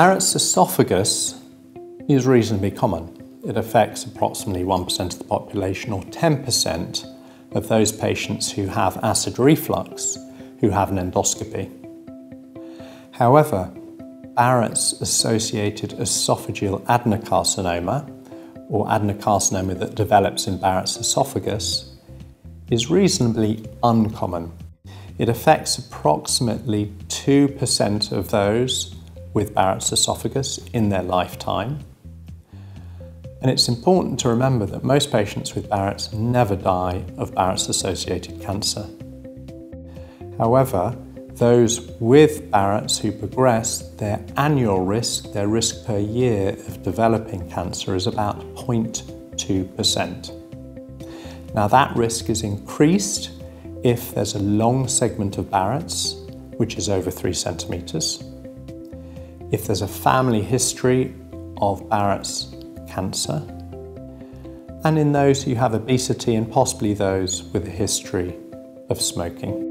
Barrett's oesophagus is reasonably common. It affects approximately 1% of the population, or 10% of those patients who have acid reflux who have an endoscopy. However, Barrett's-associated esophageal adenocarcinoma, or adenocarcinoma that develops in Barrett's esophagus, is reasonably uncommon. It affects approximately 2% of those with Barrett's esophagus in their lifetime. And it's important to remember that most patients with Barrett's never die of Barrett's-associated cancer. However, those with Barrett's who progress, their annual risk, their risk per year of developing cancer, is about 0.2%. Now that risk is increased if there's a long segment of Barrett's, which is over 3 centimetres, if there's a family history of Barrett's cancer, and in those who have obesity and possibly those with a history of smoking.